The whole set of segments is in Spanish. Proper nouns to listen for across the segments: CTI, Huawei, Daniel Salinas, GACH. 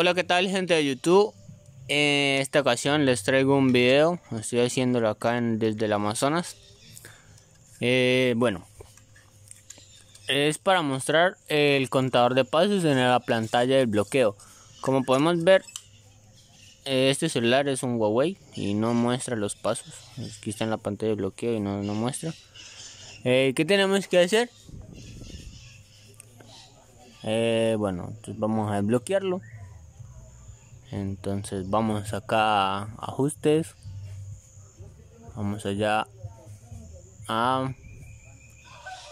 Hola, ¿qué tal, gente de YouTube? En esta ocasión les traigo un video. Estoy haciéndolo acá desde el Amazonas. Bueno, es para mostrar el contador de pasos en la pantalla del bloqueo. Como podemos ver, este celular es un Huawei y no muestra los pasos. Aquí está en la pantalla de bloqueo y no muestra. ¿Qué tenemos que hacer? Bueno, entonces vamos a desbloquearlo. Entonces vamos acá a ajustes, vamos allá a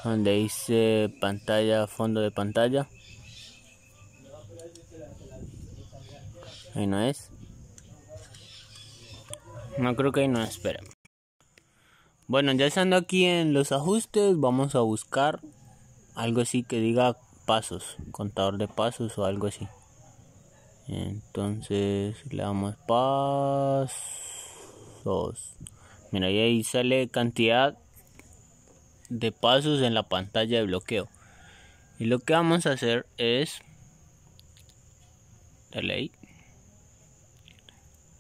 donde dice pantalla, fondo de pantalla. Ahí no es, no creo que ahí no es, espera. Bueno, ya estando aquí en los ajustes, vamos a buscar algo así que diga pasos, contador de pasos o algo así. Entonces le damos pasos. Mira, y ahí sale cantidad de pasos en la pantalla de bloqueo. Y lo que vamos a hacer es darle ahí,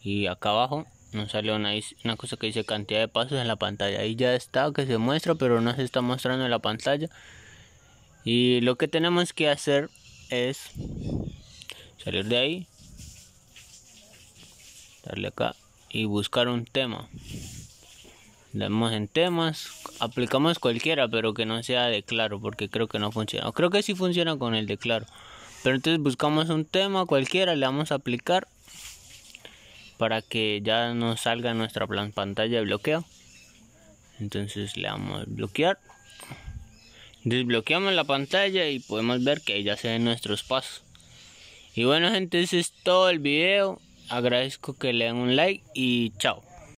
y acá abajo nos sale una cosa que dice cantidad de pasos en la pantalla. Ahí ya está que se muestra, pero no se está mostrando en la pantalla. Y lo que tenemos que hacer es salir de ahí, darle acá y buscar un tema. Damos en temas, aplicamos cualquiera, pero que no sea de claro, porque creo que no funciona. O creo que sí funciona con el de claro. Pero entonces buscamos un tema cualquiera, le vamos a aplicar para que ya nos salga nuestra pantalla de bloqueo. Entonces le damos a bloquear. Desbloqueamos la pantalla y podemos ver que ya se ven nuestros pasos. Y bueno, gente, ese es todo el video. Agradezco que le den un like y chao.